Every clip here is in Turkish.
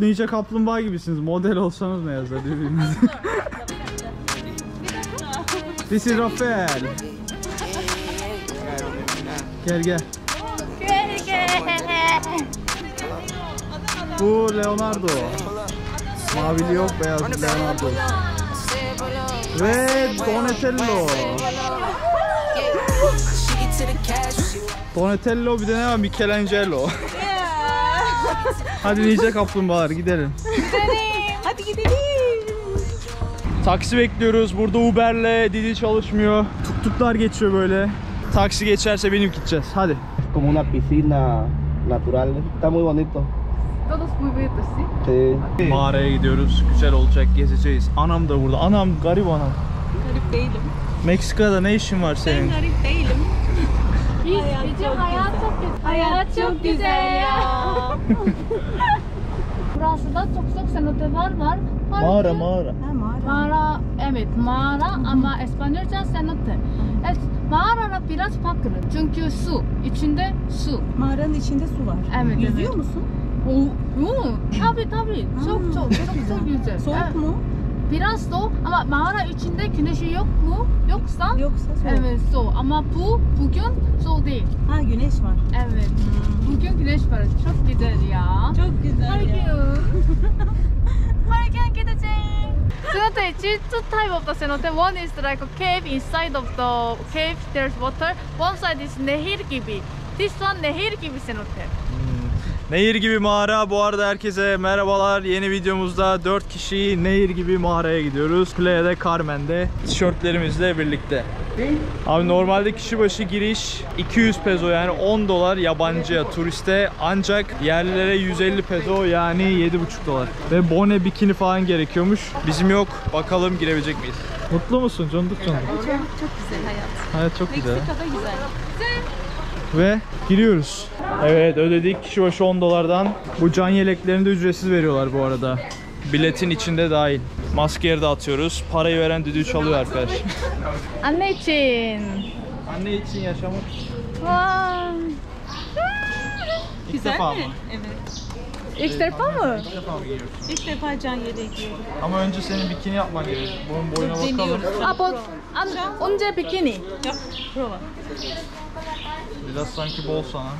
Ninja kaplumbağa gibisiniz. Model olsanız ne yazar birbirinize. This is Rafael. Gel gel. Bu Leonardo. Mavili yok, beyaz Leonardo. Ve Donatello. Donatello, bir de ne var? Michelangelo. Hadi Ninja Kaplumbağalar gidelim. Hadi gidelim. Taksi bekliyoruz. Burada Uber'le Didi çalışmıyor. Tuktuklar geçiyor böyle. Taksi geçerse benim gideceğiz. Hadi. Como una piscina natural. Está muy bonito. Todos muy bonitos, sí. Mağaraya gidiyoruz. Güzel olacak, gezeceğiz. Anam da burada. Anam, garip anam. Garip değilim. Meksika'da ne işin var senin? Ben garip değilim. Bizim hayat çok güzel. Hayat çok güzel ya. Burası da çok çok sanatlar var. Mağara, mağara. Mağara, evet mağara ama İspanyolca sanatı. Evet, mağara biraz farklı. Çünkü su, içinde su. Mağaranın içinde su var. Evet. Yüzüyor musun? Tabii tabii. Çok çok çok güzel. Soğuk mu? Biraz soğuk ama mağara içinde güneşi yok mu? Yoksa soğuk. Evet soğuk ama bugün soğuk değil. Ha, güneş var. Evet. Bugün güneş var. Çok güzel ya. Çok güzel. Harika. Harika gideceğiz. Cenote, two type of the cenote. One is like a cave. Inside of the cave there's water. One side is nehir gibi. This one nehir gibi cenote. Nehir gibi mağara. Bu arada herkese merhabalar. Yeni videomuzda 4 kişi nehir gibi mağaraya gidiyoruz. Playa'da, Carmen'de tişörtlerimizle birlikte. Abi normalde kişi başı giriş 200 peso yani 10 dolar yabancıya, turiste. Ancak yerlilere 150 peso yani 7,5 dolar. Ve bone, bikini falan gerekiyormuş. Bizim yok. Bakalım girebilecek miyiz? Mutlu musun? Conduk. Çok güzel hayat. Hayat çok güzel. Meksika'da güzel. Ve giriyoruz. Evet, ödedik kişi başı 10 dolardan. Bu can yeleklerini de ücretsiz veriyorlar bu arada. Biletin içinde dahil. Maskeyi de atıyoruz. Parayı veren düdüğü çalıyor arkadaş. Anne için. Anne için yaşamak. Güzel mi? Evet. İlk defa mı? İlk defa mı giyiyorsun? İlk defa can yeleği giyiyorum. Ama önce senin bikini yapman gerekiyor. Bunun boyuna bakalım. Önce bikini. Yap, prova. Biraz sanki bol sana.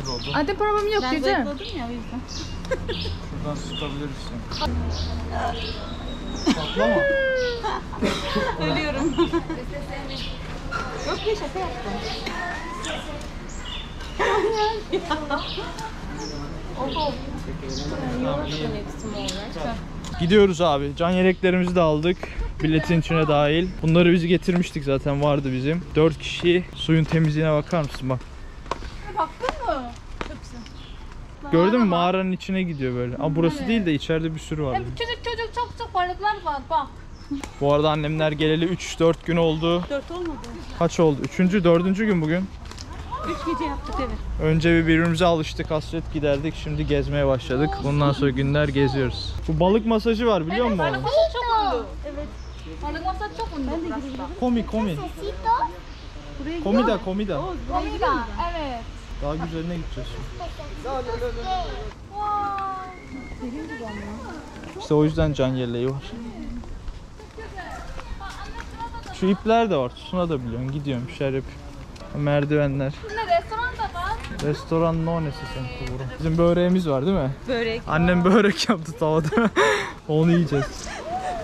Yürü oldu. Hadi problem yok diyeceğim. Ben zayıfladım ya o yüzden. Şuradan tutabilirsin. Patlama. Ölüyorum. Yok ya, şaka yaptım. Gidiyoruz abi. Can yeleklerimizi de aldık. Biletin içine dahil. Bunları biz getirmiştik zaten, vardı bizim. 4 kişi. Suyun temizliğine bakar mısın bak. Baktın mı? Çok güzel. Gördün mü? Mağaranın içine gidiyor böyle. Aa, burası evet. Değil de içeride bir sürü var. Hem çocuk çok balıklar var bak. Bu arada annemler geleli 3-4 gün oldu. 4 olmadı. Kaç oldu? 3. 4. gün bugün. 3 gece yaptık evet. Önce birbirimize alıştık, hasret giderdik. Şimdi gezmeye başladık. Bundan sonra günler geziyoruz. Bu balık masajı var biliyor musun? Evet, evet. Balık masajı çok ünlü. Komi. Komida. Komida, evet. Daha güzeline gideceğiz. İşte o yüzden can yeleği var. Şu ipler de var. Suna da biliyorsun. Gidiyorum, bir şeyler yapıyorum. Merdivenler. Restoran da var. Restoran no necesiten. Bizim böreğimiz var değil mi? Börek. Annem börek yaptı tavada. Onu yiyeceğiz.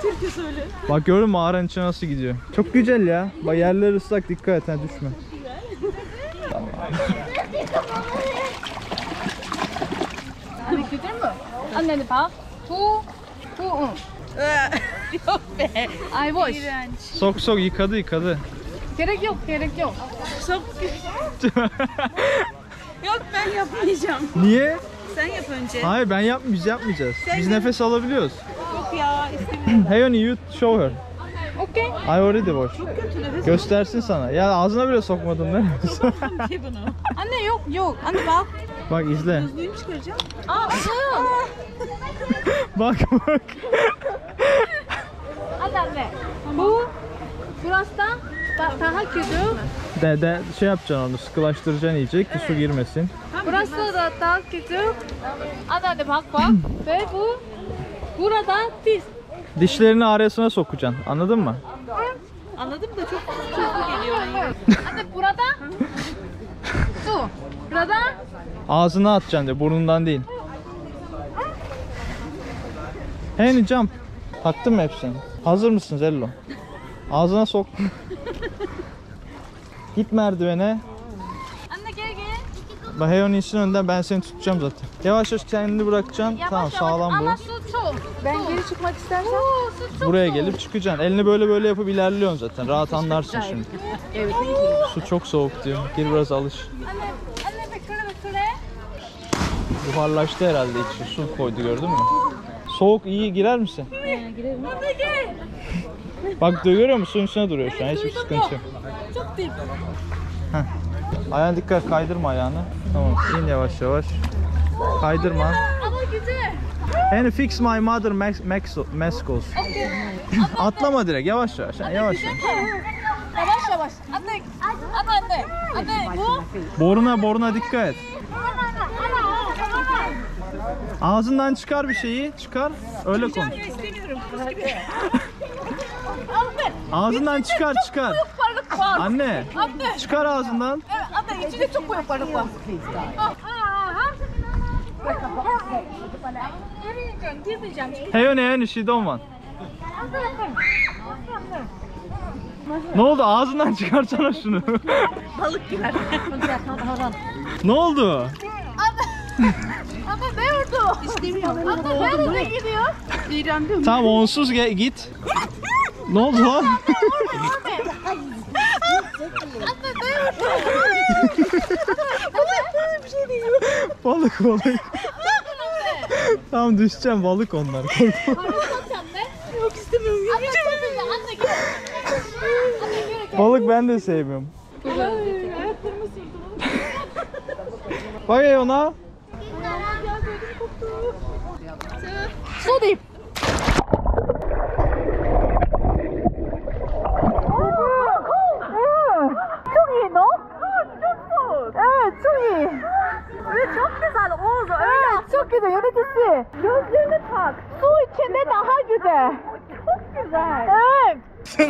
Türkçe söyle. Bak gördün mü mağaranın içine nasıl gidiyor? Çok güzel ya. Bak yerler ıslak, dikkat et ha, düşme. Anne gider mi? Anneni bak. Yok be. Ay boş. Sok yıkadı. Gerek yok. Çok güzel. Yok, ben yapmayacağım. Niye? Sen yap önce. Hayır, ben yapmayacağız. Sen biz nefes alabiliyoruz. Yok ya, istemiyorum. Heyo, you show her. Okay. I already watched. Çok kötü nefes. Göstersin sana. Ya ağzına bile sokmadım ne? Sokmadım ki bunu. Anne yok. Anne bak. Bak izle. Gözlüğümü çıkaracağım. Aa, bak. Anne. Burası da daha kötü. Şey yapacaksın onu, sıkılaştıracaksın iyice ki evet. Su girmesin. Ha, Burası da daha küçük. Ada bak bak. Ve bu burada diş. Dişlerini arasına sokacaksın. Anladın mı? Anladım da çok hızlı geliyor. Ada burada su. Burada ağzına atacaksın diye, burnundan değil. Henry jump. Taktın mı hepsini? Hazır mısınız Ello? Ağzına sok. Git merdivene. Anne gel gel. Bak Heyo'nun işin önden, ben seni tutacağım zaten. Yavaş yavaş kendini bırakacaksın. Yavaş, tamam yavaş. Sağlam bu. Ama su çok. Ben geri çıkmak istersen. Buraya gelip çıkacaksın. Elini böyle böyle yapıp ilerliyorsun zaten. Rahat anlarsın şimdi. Evet. Su çok soğuk diyorum. Gel biraz alış. Anne bekle. Buharlaştı herhalde içi. Su koydu, gördün mü? Soğuk iyi, girer misin? Girerim. Bak görüyor musun? Suyun içine duruyor şu an. Hiçbir sıkıntı yok. Çok değil. Ayağına dikkat, kaydırma ayağını. Tamam, in yavaş yavaş. Kaydırma. Ama güzel. And fix my mother Mexico's. Atlama direkt, yavaş yavaş. Yavaş yavaş. Yavaş yavaş. Anne. Boruna dikkat et. Ağzından çıkar bir şeyi, çıkar. Öyle konuş. Ağzından çıkar. Anne, çıkar ağzından. Anne, içinde çok koyu parlık var. Heyo ne? She don't want. Ne oldu? Ağzından çıkarsana şunu. Balık girer. Ne oldu? Ama ne oldu? İstemiyorum. Ama nereye gidiyor? İğrendim. Tamam, onsuz git. Ne oldu lan? Balık. Tamam, düşeceğim, balık onlar. Korkma. Yok, istemiyorum. Balık ben de sevmiyorum. Ayaklarımı sürdüm. Bak ona. Su deyip. Çok iyi, no? Çok soğuk. Evet, çok iyi. Ve çok güzel oldu. Evet, çok güzel yöneticisi. Gözlerini tak. Su içinde daha güzel. Çok güzel. Evet.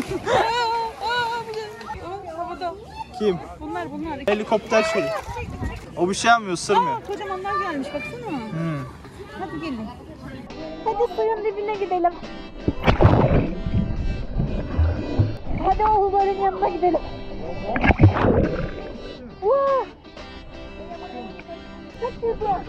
Kim? Bunlar. Helikopter şeyi. O bir şey yapmıyor, sırmıyor. Kocamanlar gelmiş, baksana. Hadi gelin. Hadi suyun dibine gidelim. Hadi o Uber'ın yanına gidelim. Wow. Çok güzel.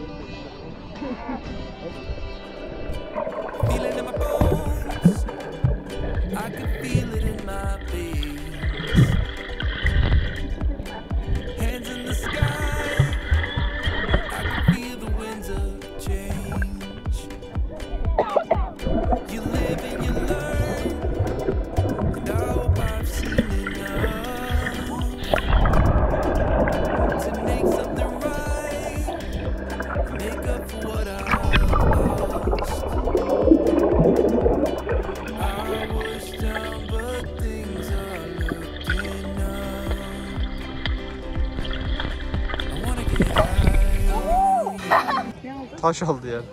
Taş aldı yani.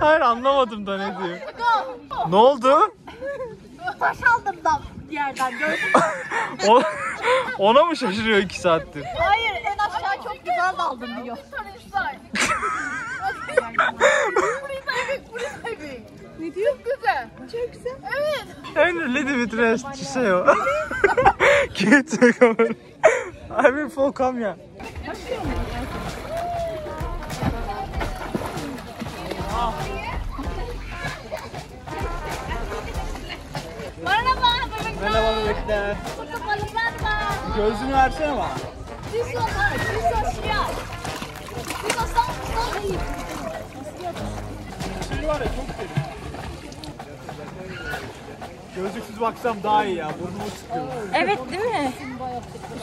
Hayır, anlamadım da ne diyor. Ne oldu? Taş aldım da yerden, gördün mü? Ona mı şaşırıyor 2 saattir? Hayır, en aşağı çok güzel daldım diyor. Ne diyor? Çok güzel. Çok güzel. Evet. Only little bit rest to say o. Keep take over. I will fall come ya. Merhaba bekle. Gözünü versene bana. Şey var ya, çok seviyorum. Gözlüksüz baksam daha iyi ya. Burnumu sıkıyorum. Evet, değil mi?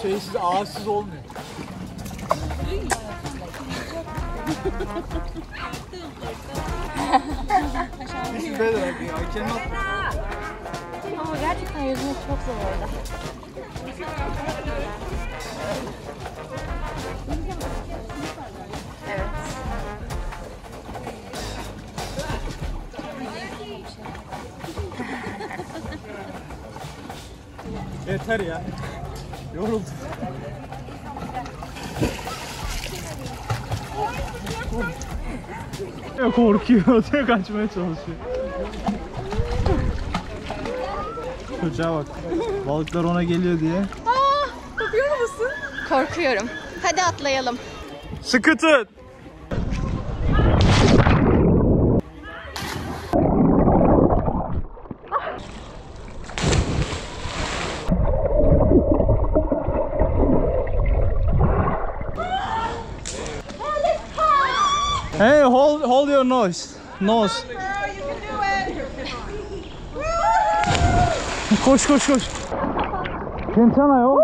Şeysiz, ağızsız olmuyor. It's better, I cannot. Ama gerçekten yüzmek çok zor orada. Evet. Yeter ya. Yoruldum. Korkuyor, kaçmaya çalışıyor. Çocuğa bak, balıklar ona geliyor diye. Aa, korkuyor musun? Korkuyorum. Hadi atlayalım. Sıkı tut. Hey, hold your nose. Koş. Kentana yo.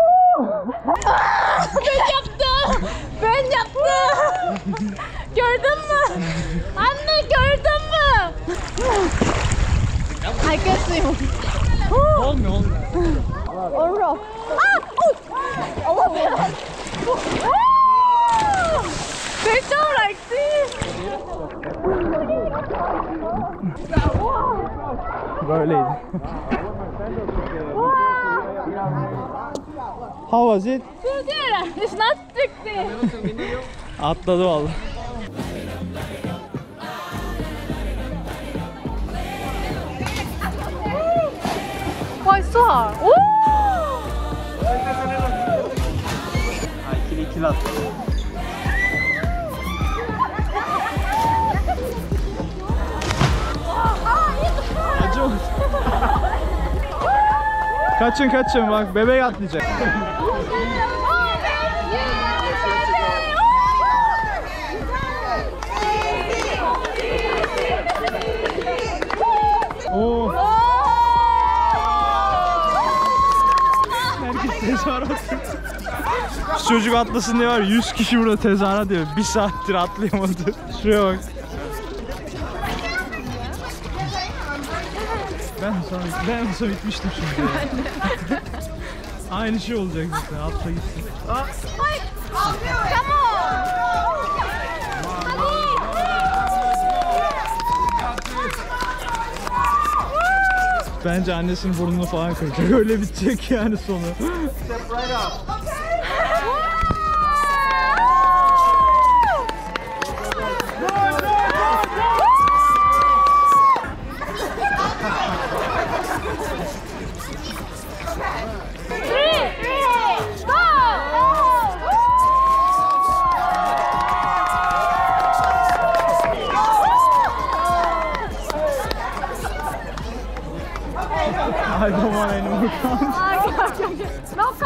Ben yaptım. Gördün mü? Anne gördün mü? Arkasıyım. Olmuyor. Orro. Allah'ım. Bekçam bıraktı. Böyleydi. How was it? Too good. It's not sticky. Atladı vallahi. Vay sağ. Oo! İkili atladı. Kaçın bak bebek atlayacak. Herkes tezahürat. Çocuk atlasın diye var 100 kişi burada tezahürat diyor. Bir saattir atlayamadı. Şuraya bak. Ben sonra bitmiştim şimdi. Aynı şey olacak işte. Atla gitsin. Hayır. Come on. Bence annesinin burnunu falan kıracak. Öyle bitecek yani sonu. Step right up. I don't want any more count. No count.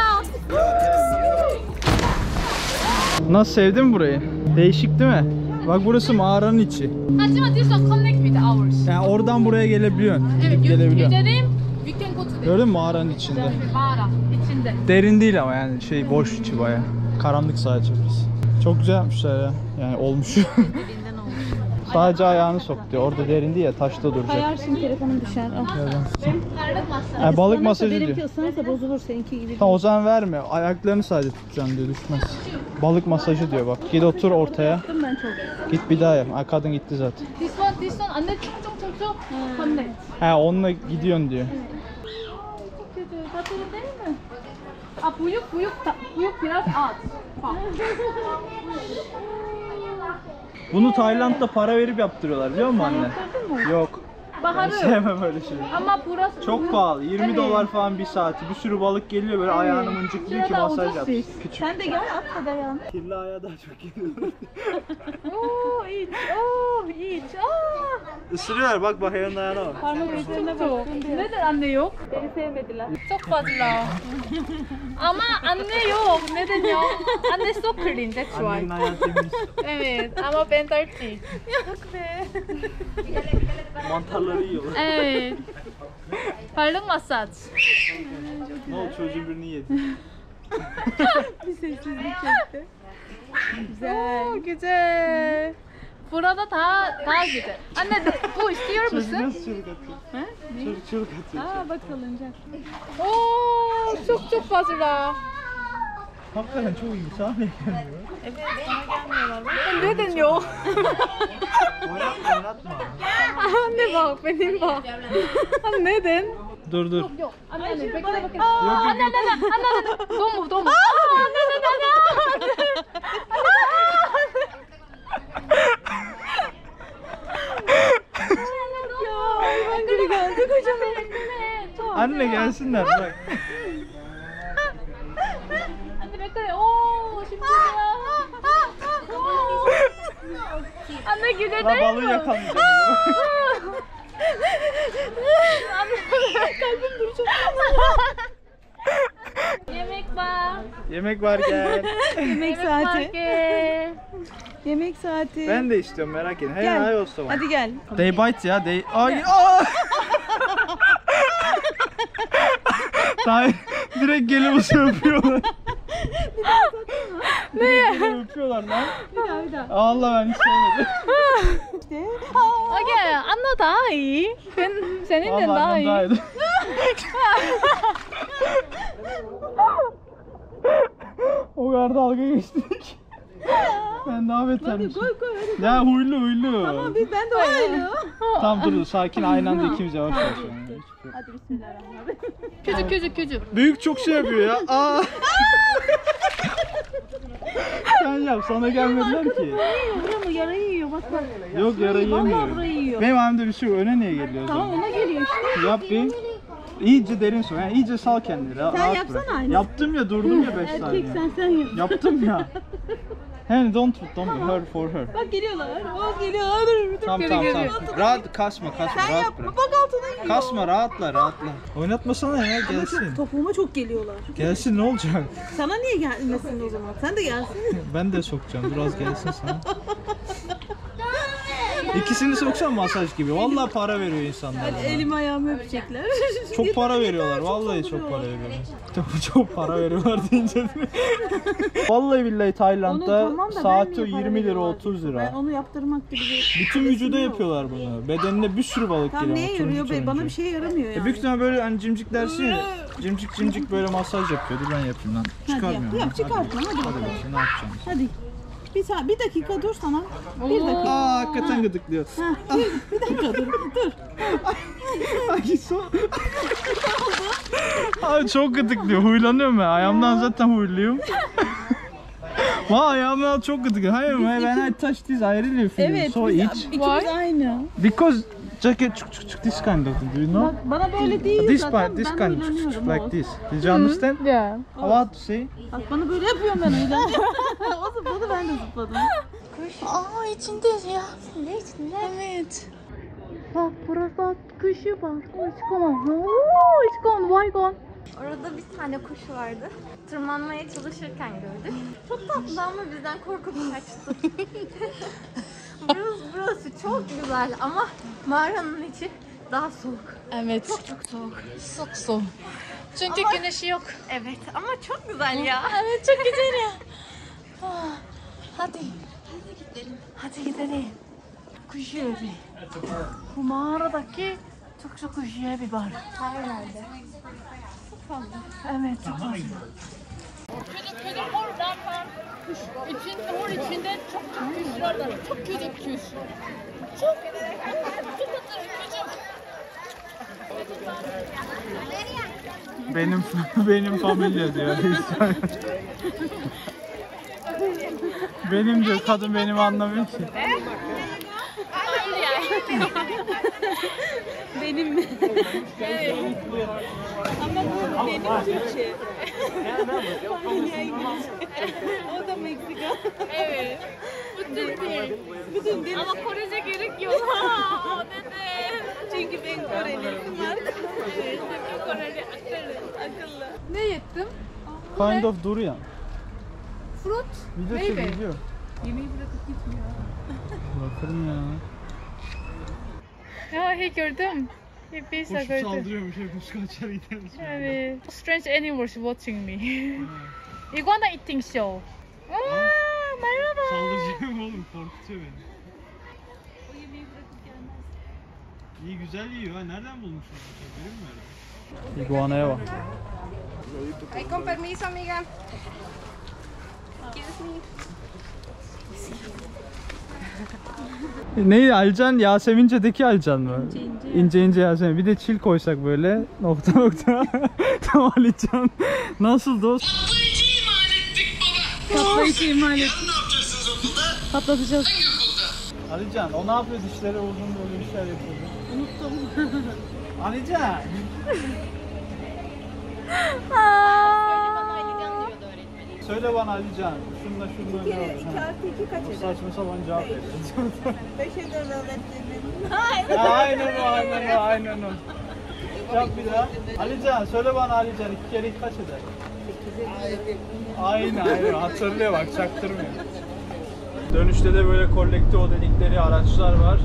Nasıl, sevdin mi burayı? Değişik değil mi? Bak burası mağaranın içi. Yani oradan buraya gelebiliyorsun. Evet, gelebiliyorsun. Gördün mü mağaranın içinde? Mağara içinde. Derin değil ama yani şey boş içi baya. Karanlık sadece burası. Çok güzel yapmışlar ya. Yani olmuş. Sadece ayağını sok diyor. Orada derindi ya, taşta duracak. Hayır, şimdi telefonum düşer. Yani balık masajı diyor. Benimki ısınırsa bozulur seninki gibi. Tamam, o zaman verme. Ayaklarını sadece tutacaksın diyor, düşmez. Balık masajı diyor bak. Git otur ortaya. Git bir daha yap. Ay, kadın gitti zaten. This one. Anne çok. He, onunla gidiyorsun diyor. Çok kötü. Tatlı değil mi? Aa, buyuk biraz at. Bunu Tayland'da para verip yaptırıyorlar biliyor musun anne? Yok. Baharı. Ben sevmem öyle şey. Ama burası çok pahalı. 20 dolar falan bir saati. Bir sürü balık geliyor böyle ayağını mıncıklıyor ki masaj yapsın. Sen de gel at kadar ayağını. Kirli ayağı daha çok geliyor. Oo iç. Isırıyorlar bak Bahar'ın ayağına bak. Parmak üstüne bak. Neden anne yok? Beni sevmediler. Çok fazla. Ama anne yok. Neden ya? Anne so clean, that's why. Annenin ayağı temiz. Evet ama ben tertemiz. Yok be. Mantarları yiyorlar. Evet. Parlı masaj. Ne oldu, çocuğu birini yedi. Bir sessizlik çekti. Güzel. Güzel. Burada ta gibi. Anne bu istiyor musun? Çocuk atıyor. Ha? Çocuk atıyor. Aa bak salıncak. Oo çok fazla. Hakikaten çoğu insan gelmiyor. Evet, gelmiyorlar. Ne deniyor? Oynatma. Anne bak, benim bak. Neden? Dur. Yok. Anne bekle bakayım. Anne. Domuz. Anne gelsinler bak. Anne bekle. Oo şimdi ya. Anne güldü değil mi? Balığı yakalamış. Anne kalbim duracak. Yemek var. Yemek var gel. Yemek saati. Yemek saati. Ben de istiyorum merak edin. Hey olsa var. Hadi gel. They bite ya. They. Ay. Direkt gelip usta öpüyorlar. Neye? Öpüyorlar lan. Bir daha. Allah ben hiç sevmedim. Okey, anla daha iyi. Seninden daha iyi. Vallahi annem o kadar dalga geçtik. Ben daha betermişim. Koy hadi. Ya huylu. Tamam ben de huylu. Tamam dur sakin aynı anda ikimiz yavaş. Hadi bismillahirrahmanirrahim. Küçük. Büyük çok şey yapıyor ya. Aa. Sen yap sana gelmediler ki. Buraya mı yarayı yiyor bak. Yok yarayı yemiyor. Benim halimde bir şey yok. Öne niye geliyor? Tamam ona geliyor işte. Yap bir. İyice derin su. Yani iyice sal kendini. Sen yapsana aynı. Yaptım ya durdum ya 5 saniye. Erkek sen yap. Yaptım ya. Hey don't hurt for her. Bak geliyorlar. Oğuz geliyor. Tamam. Rahat kasma sen rahat yapma, bırak. Bak altına geliyor. Kasma rahatla. Oynatmasana ya gelsin. Ama topuğuma çok geliyorlar. Gelsin ne olacak? Sana niye gelmesin o zaman? Sen de gelsin. Ben de sokacağım biraz gelsin sana. İkisini soksan masaj gibi. Vallahi para veriyor insanlar. Yani elim ayağımı öpecekler. Çok para veriyorlar. Vallahi çok para veriyorlar. Çok para veriyorlar deyince. Vallahi billahi Tayland'da saati 20 lira 30 lira. Ben onu yaptırmak gibi. Bütün vücuda yapıyorlar bunu. Bedenine bir sürü balık geliyor. Neye yarıyor be? Bana bir şey yaramıyor yani. Büyük ihtimalle böyle hani cimcik dersi ya. Cimcik böyle masaj yapıyordu. Ben yapayım lan. Çıkarmıyorum. Yap çıkartma hadi bakalım. Ne yapacağım? Hadi. Bir dakika dur sana. Bir dakika. Aa hakikaten gıdıklıyor. Bir dakika dur. Ay so. Abi çok gıdıklıyor. Huylanıyorum ben. Ayağımdan zaten huyluyum. Vay ayağımdan çok gıdıklıyor. Hayır ben I touch this ayrı film. So each. İkimiz aynı. Because jacket çık this kind of thing. Do you know? Bana böyle değil zaten. This kind like this. Did you understand? Yeah. What to say? Bana böyle yapıyorum ben huylanıyorum. O zıpladı ben de zıpladım. Aa içindeyiz ya. İçinde. Evet. Bak burada kuşu var. It's gone. Why gone? Orada bir tane kuş vardı. Tırmanmaya çalışırken gördük. Çok tatlı ama bizden korkup kaçtı. burası çok güzel ama mağaranın içi daha soğuk. Evet. Çok soğuk. Soğuk. Çünkü ama güneşi yok. Evet ama çok güzel ya. Evet çok güzel ya. Hadi gidelim. Kujiyebi. Bu mağaradaki çok kujiyebi var. Herhalde. Çok fazla. Evet çok fazla. Kötü hor zaten. Hor içinde çok kuşlar var. Çok kötü kuş. Çok Benim familya diyor. Benim diyor, kadın benim anlamıyor ki. Benim. Evet. Ama bu benim Türkçe. O da Meksika. Evet. Bütün dil. Ama Korece gerek yok. Dede. Çünkü ben Koreliyim artık. Evet, ben Koreli akıllı. Ne yettim? Kind of durian. Fruit, meyve. Yemeği bırakıp gitmiyor. Bırakırım ya. Ya hey gördüm. Pizza gördüm. Koşu saldırıyormuş, koşu kaçar gidermiş. Evet. Strange animals watching me. Iguana eating show. Merhaba. Saldıracağım oğlum, korkutuyor beni. İyi güzel yiyor ha. Nereden bulmuşsunuz bu şeyleri mi? Iguana'ya bak. Ay, con permiso amiga. Neydi Alican? Yasemince'deki Alican mı? İnce ince Yasemin. Bir de çil koysak böyle nokta nokta. Tam Alican. Nasıl dost? Patlayıcı imal ettik baba. Patlayıcı imal ettik. Yarın ne yapacaksınız okulda? Patlatacağız. Hangi okulda? Alican o ne yapıyor? Dişleri uzun böyle işler yapıyordu. Unuttum. Alican. Söyle bana Alican, şununla ne olur? 2 artı 2 kaç eder? Bu saçma sapan cevap veriyorsun. 5 eder öğretmenim. Hayır. Aynen o. Yap bir daha. Alican, söyle bana Alican, 2 kere 2 kaç eder? 8 eder. Aynen, hatırlıyor bak, çaktırmıyor. Dönüşte de böyle kolektivo dedikleri araçlar var.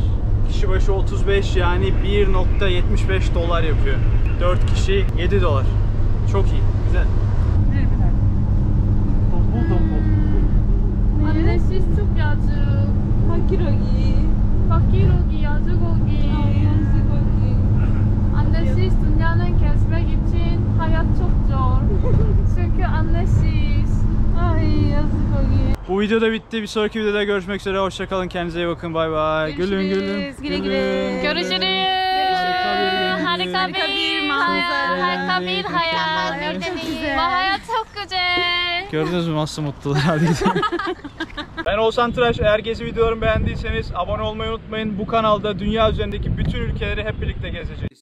Kişi başı 35 yani 1.75 dolar yapıyor. 4 kişi 7 dolar. Çok iyi, güzel. Annesiz dünyanın gezmek için hayat çok zor. Çünkü annesiz. Ay yazık ogi. Bu video da bitti. Bir sonraki videoda görüşmek üzere. Hoşça kalın. Kendinize iyi bakın. Bay bay. Gülün. Güle güle. Görüşürüz. Harika bir manzara. Harika bir hayat. Bu hayat çok güzel. Gördünüz mü nasıl mutlular? Hadi gidelim. Ben Oğuzhan Tıraş. Eğer gezi videolarımı beğendiyseniz abone olmayı unutmayın. Bu kanalda dünya üzerindeki bütün ülkeleri hep birlikte gezeceğiz.